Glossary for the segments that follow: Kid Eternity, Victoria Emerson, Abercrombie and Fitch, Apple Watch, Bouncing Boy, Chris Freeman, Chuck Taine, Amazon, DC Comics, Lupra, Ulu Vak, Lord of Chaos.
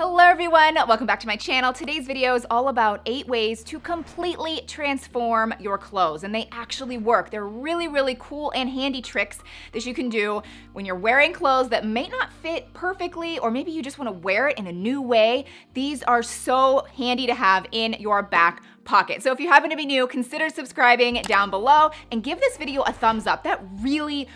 Hello everyone, welcome back to my channel. Today's video is all about 8 ways to completely transform your clothes, and they actually work. They're really cool and handy tricks that you can do when you're wearing clothes that may not fit perfectly, or maybe you just want to wear it in a new way. These are so handy to have in your back pocket. So if you happen to be new, consider subscribing down below and give this video a thumbs up. That really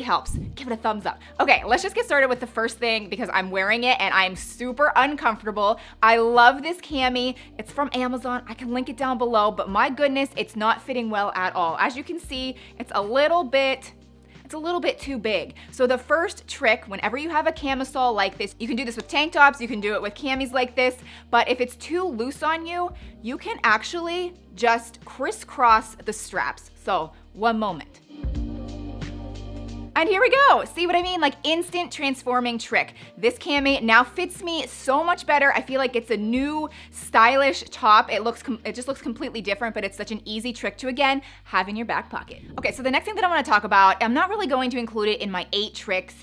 helps. Give it a thumbs up. Okay, let's just get started with the first thing because I'm wearing it and I'm super uncomfortable. I love this cami. It's from Amazon. I can link it down below, but my goodness, it's not fitting well at all. As you can see, it's a little bit too big. So the first trick, whenever you have a camisole like this, you can do this with tank tops, you can do it with camis like this, but if it's too loose on you, you can actually just crisscross the straps. So one moment. And here we go. See what I mean? Like instant transforming trick. This cami now fits me so much better. I feel like it's a new stylish top. It just looks completely different, but it's such an easy trick to, again, have in your back pocket. Okay, so the next thing that I want to talk about, I'm not really going to include it in my 8 tricks,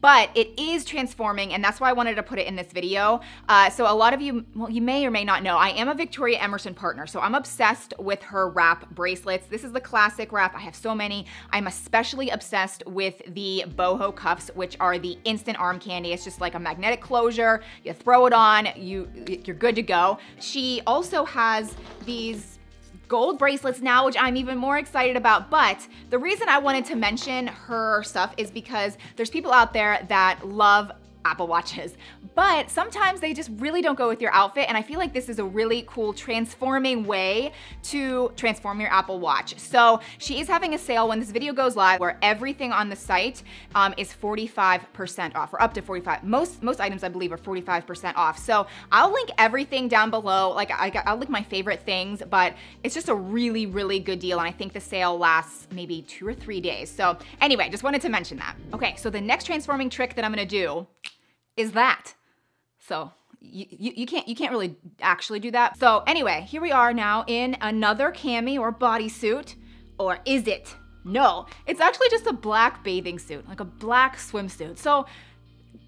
but it is transforming, and that's why I wanted to put it in this video. So a lot of you, well, you may or may not know, I am a Victoria Emerson partner, so I'm obsessed with her wrap bracelets. This is the classic wrap. I have so many. I'm especially obsessed with the boho cuffs, which are the instant arm candy. It's just like a magnetic closure. You throw it on, you're good to go. She also has these gold bracelets now, which I'm even more excited about. But the reason I wanted to mention her stuff is because there's people out there that love Apple Watches, but sometimes they just really don't go with your outfit, and I feel like this is a really cool transforming way to transform your Apple Watch. So she is having a sale when this video goes live where everything on the site is 45% off, or up to 45. Most items I believe are 45% off. So I'll link everything down below. Like I'll link my favorite things, but it's just a really good deal, and I think the sale lasts maybe 2 or 3 days. So anyway, just wanted to mention that. Okay, so the next transforming trick that I'm gonna do is that. So you can't really actually do that. So anyway, here we are now in another cami or bodysuit, or is it? No, it's actually just a black bathing suit, like a black swimsuit. So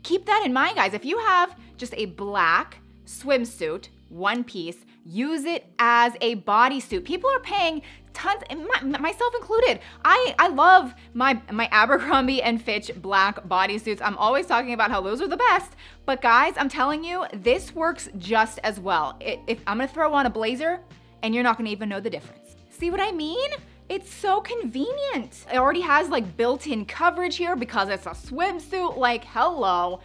keep that in mind, guys. If you have just a black swimsuit, one piece, use it as a bodysuit. People are paying tons, myself included. I love my Abercrombie and Fitch black bodysuits. I'm always talking about how those are the best, but guys, I'm telling you, this works just as well. If I'm gonna throw on a blazer and you're not gonna even know the difference. See what I mean? It's so convenient. It already has like built-in coverage here because it's a swimsuit, like hello.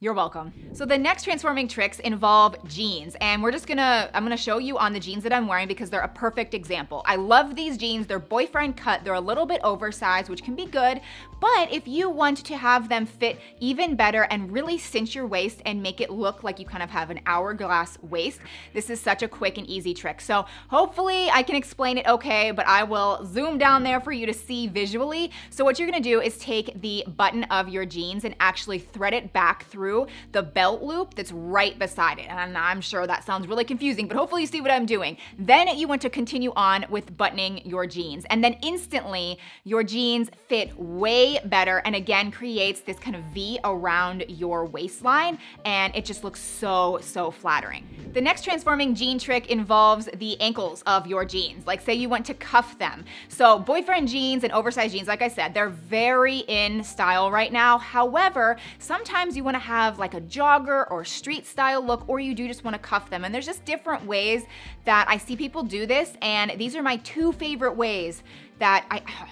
You're welcome. So the next transforming tricks involve jeans, and I'm gonna show you on the jeans that I'm wearing because they're a perfect example. I love these jeans. They're boyfriend cut. They're a little bit oversized, which can be good, but if you want to have them fit even better and really cinch your waist and make it look like you kind of have an hourglass waist, this is such a quick and easy trick. So hopefully I can explain it okay, but I will zoom down there for you to see visually. So what you're gonna do is take the button of your jeans and actually thread it back through the belt loop that's right beside it. And I'm sure that sounds really confusing, but hopefully you see what I'm doing. Then you want to continue on with buttoning your jeans, and then instantly your jeans fit way better, and again creates this kind of V around your waistline, and it just looks so flattering. The next transforming jean trick involves the ankles of your jeans. Like say you want to cuff them. So boyfriend jeans and oversized jeans, like I said, they're very in style right now. However, sometimes you want to have like a jogger or street style look, or you do just want to cuff them, and there's just different ways that I see people do this, and these are my 2 favorite ways that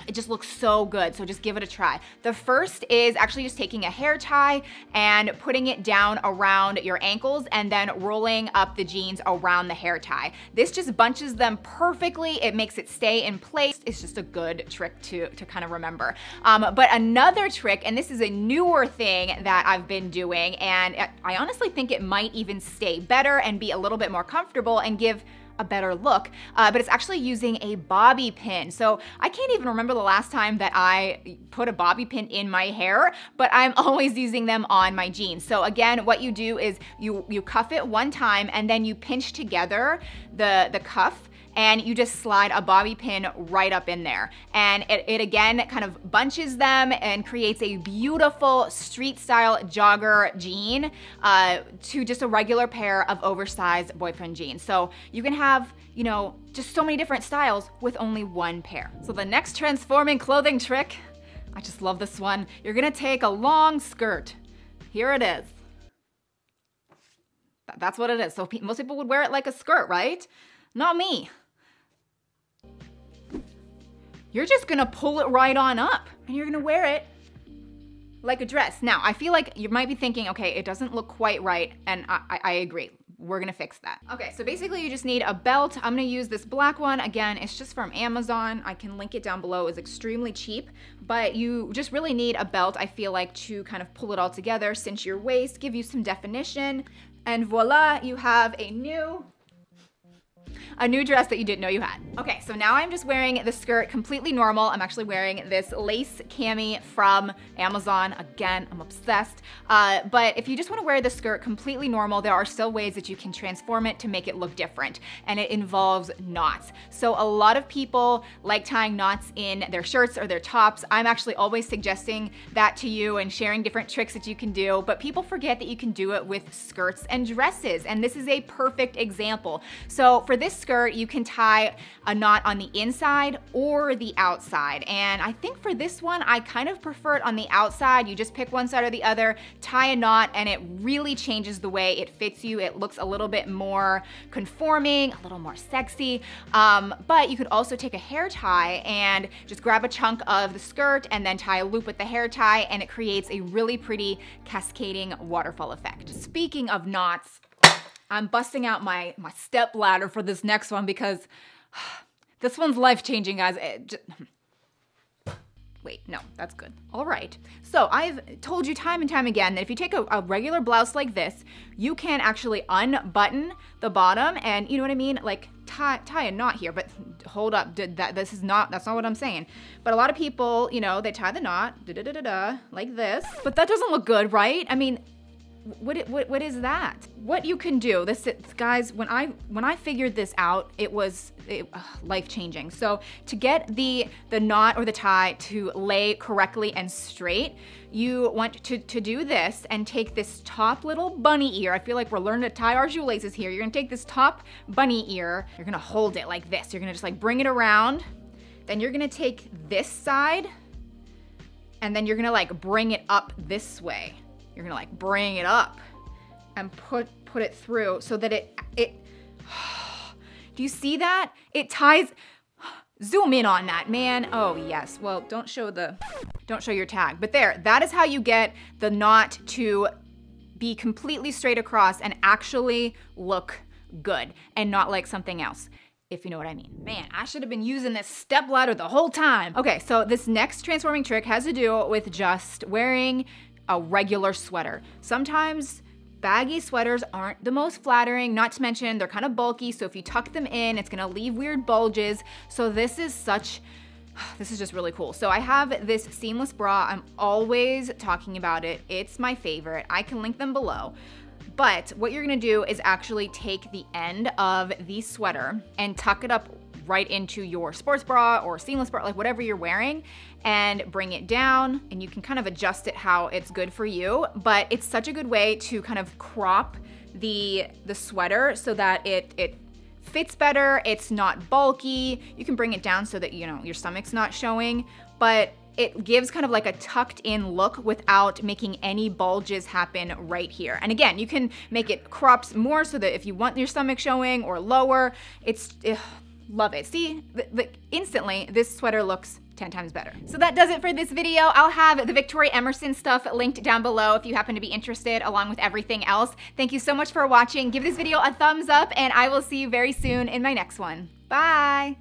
it just looks so good, so just give it a try. The first is actually just taking a hair tie and putting it down around your ankles and then rolling up the jeans around the hair tie. This just bunches them perfectly. It makes it stay in place. It's just a good trick to kind of remember. But another trick, and this is a newer thing that I've been doing, and I honestly think it might even stay better and be a little bit more comfortable and give a better look, but it's actually using a bobby pin. So I can't even remember the last time that I put a bobby pin in my hair, but I'm always using them on my jeans. So again, what you do is you cuff it one time, and then you pinch together the cuff, and you just slide a bobby pin right up in there. And it again kind of bunches them and creates a beautiful street style jogger jean to just a regular pair of oversized boyfriend jeans. So you can have, you know, just so many different styles with only one pair. So the next transforming clothing trick, I just love this one. You're gonna take a long skirt. Here it is. That's what it is. So most people would wear it like a skirt, right? Not me. You're just gonna pull it right on up and you're gonna wear it like a dress. Now, I feel like you might be thinking, okay, it doesn't look quite right, and I agree. We're gonna fix that. Okay, so basically you just need a belt. I'm gonna use this black one. Again, it's just from Amazon. I can link it down below. It's extremely cheap, but you just really need a belt, I feel like, to kind of pull it all together, cinch your waist, give you some definition, and voila, you have a new dress that you didn't know you had. Okay, so now I'm just wearing the skirt completely normal. I'm actually wearing this lace cami from Amazon. Again, I'm obsessed. But if you just wanna wear the skirt completely normal, there are still ways that you can transform it to make it look different. And it involves knots. So a lot of people like tying knots in their shirts or their tops. I'm actually always suggesting that to you and sharing different tricks that you can do, but people forget that you can do it with skirts and dresses. And this is a perfect example. So for this skirt, you can tie a knot on the inside or the outside. And I think for this one, I kind of prefer it on the outside. You just pick one side or the other, tie a knot, and it really changes the way it fits you. It looks a little bit more conforming, a little more sexy. But you could also take a hair tie and just grab a chunk of the skirt and then tie a loop with the hair tie, and it creates a really pretty cascading waterfall effect. Speaking of knots, I'm busting out my step ladder for this next one because this one's life-changing, guys. Wait, no, that's good. All right, so I've told you time and time again that if you take a regular blouse like this, you can actually unbutton the bottom and, you know what I mean? Like tie a knot here, but hold up, that's not what I'm saying. But a lot of people, you know, they tie the knot, like this, but that doesn't look good, right? I mean, what is that? What you can do, guys, when I figured this out, it was life-changing. So to get the knot or the tie to lay correctly and straight, you want to do this and take this top little bunny ear. I feel like we're learning to tie our shoelaces here. You're gonna take this top bunny ear, you're gonna hold it like this. You're gonna just like bring it around. Then you're gonna take this side and then you're gonna like bring it up this way. You're gonna like bring it up and put it through so that it, do you see that? It ties, zoom in on that, man. Oh yes, well, don't show your tag. But there, that is how you get the knot to be completely straight across and actually look good and not like something else, if you know what I mean. Man, I should have been using this step ladder the whole time. Okay, so this next transforming trick has to do with just wearing a regular sweater. Sometimes baggy sweaters aren't the most flattering, not to mention they're kind of bulky, so if you tuck them in, it's gonna leave weird bulges. So this is just really cool. So I have this seamless bra. I'm always talking about it. It's my favorite. I can link them below. But what you're gonna do is actually take the end of the sweater and tuck it up right into your sports bra or seamless bra, like whatever you're wearing, and bring it down, and you can kind of adjust it how it's good for you. But it's such a good way to kind of crop the sweater so that it fits better, it's not bulky. You can bring it down so that, you know, your stomach's not showing, but it gives kind of like a tucked in look without making any bulges happen right here. And again, you can make it crops more so that if you want your stomach showing or lower, love it. See, instantly, this sweater looks 10 times better. So that does it for this video. I'll have the Victoria Emerson stuff linked down below if you happen to be interested, along with everything else. Thank you so much for watching. Give this video a thumbs up, and I will see you very soon in my next one. Bye.